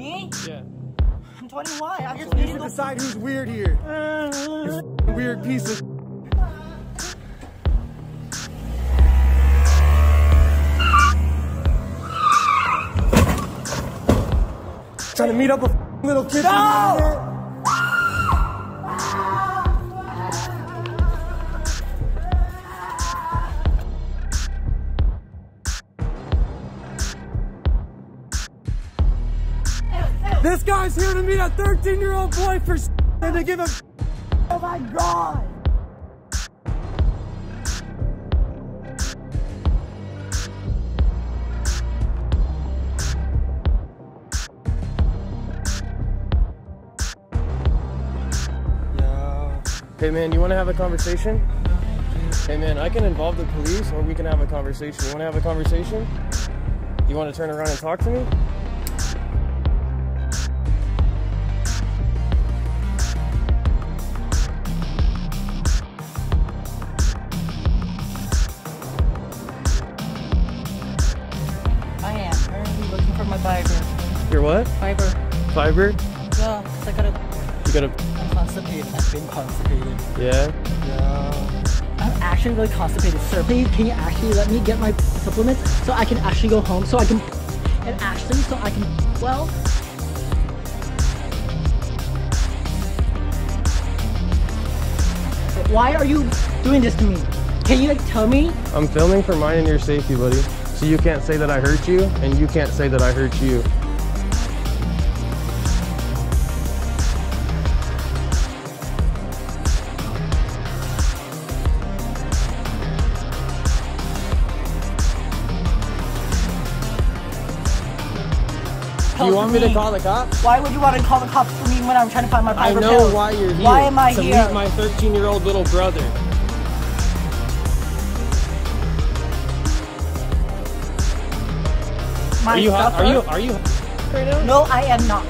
Me? Yeah. I'm 21. I just need to decide who's weird here. You weird piece of. Trying to meet up a little kid. No! This guy's here to meet a 13-year-old boy for and to give him. Oh my God! Yo. Hey man, you want to have a conversation? Hey man, I can involve the police, or we can have a conversation. You want to have a conversation? You want to turn around and talk to me? Your what? Fiber. Fiber? Yeah, because I gotta... You gotta... I'm constipated. I've been constipated. Yeah? Yeah. I'm actually really constipated, sir. Please, can you actually let me get my supplements so I can actually go home, so I can... And actually, so I can... Well... Why are you doing this to me? Can you, like, tell me? I'm filming for mine and your safety, buddy. So you can't say that I hurt you, and you can't say that I hurt you. You want me to call the cops? Why would you want to call the cops for me when I'm trying to find my Piper pills? I know why you're here. Why am I here? To meet my 13-year-old little brother. Are you right now? No, I am not.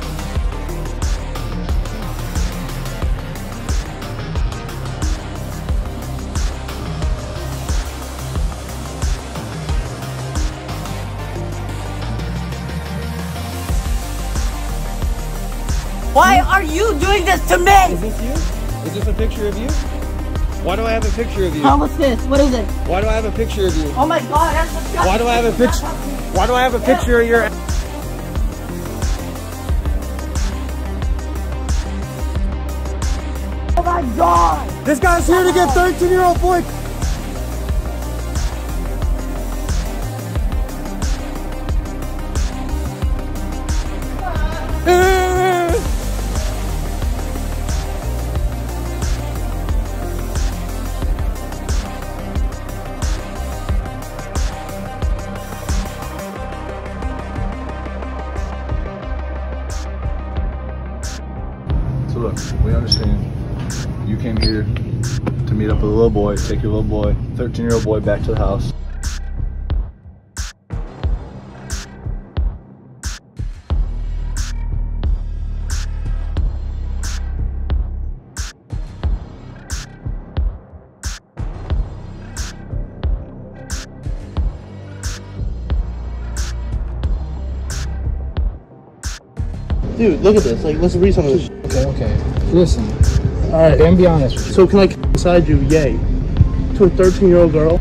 Why are you doing this to me? Is this you? Is this a picture of you? Why do I have a picture of you? How was this? What is it? Why do I have a picture of you? Oh my God, that's disgusting. Why do I have a picture? Why do I have a picture of your ass? Oh my God! This guy's here to get 13-year-old boy. Look, we understand you came here to meet up with a little boy, take your little boy, 13-year-old boy, back to the house. Dude, look at this. Like, let's read some of this. Okay, okay. Listen. All right, I'm gonna be honest with you. So can I inside you, yay, to a 13-year-old girl?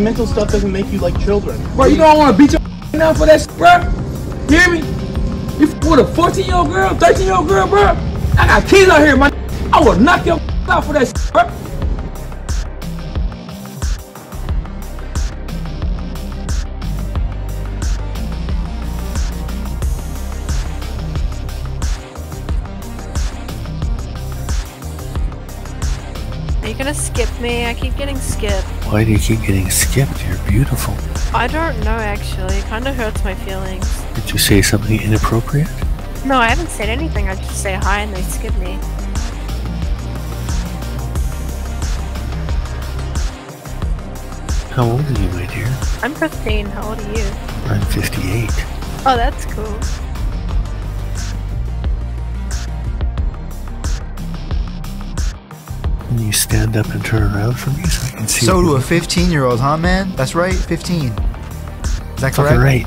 Mental stuff doesn't make you like children. Bro, you don't want to beat your now for that shit, bro. You hear me? You with a 14-year-old girl, 13-year-old girl, bro? I got kids out here, my. I will knock your out for that shit, bro. Are you gonna skip me? I keep getting skipped. Why do you keep getting skipped? You're beautiful. I don't know actually. It kinda hurts my feelings. Did you say something inappropriate? No, I haven't said anything. I just say hi and they skip me. How old are you, my dear? I'm 15. How old are you? I'm 58. Oh, that's cool. Can you stand up and turn around for me so I can see? So do a 15-year-old, huh, man? That's right, 15. Is that correct? Fucking right.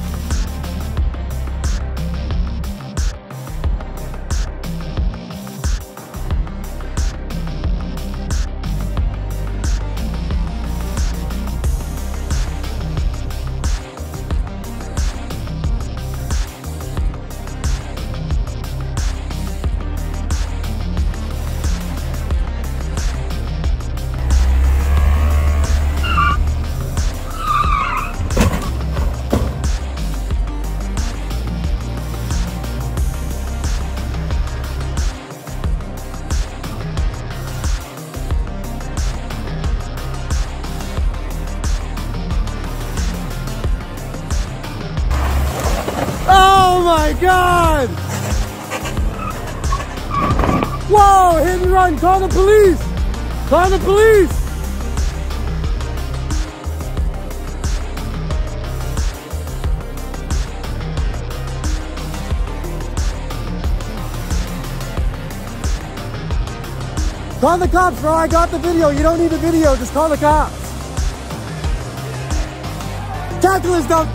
Oh my God! Whoa! Hit and run! Call the police! Call the police! Call the cops, bro! I got the video. You don't need the video. Just call the cops. Tackle is done.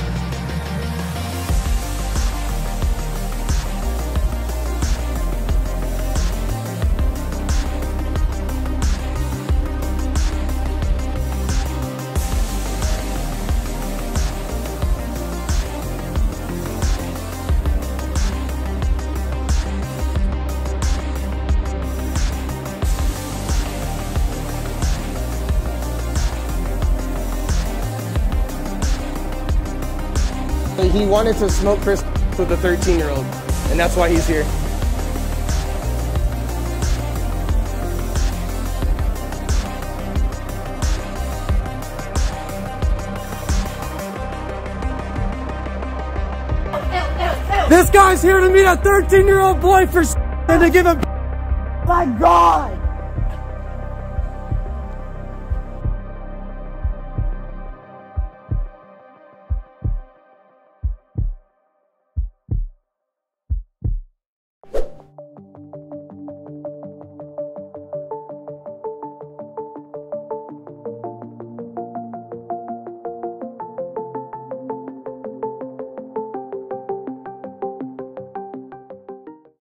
He wanted to smoke crisp with a 13-year-old, and that's why he's here. This guy's here to meet a 13-year-old boy for and to give him. My God!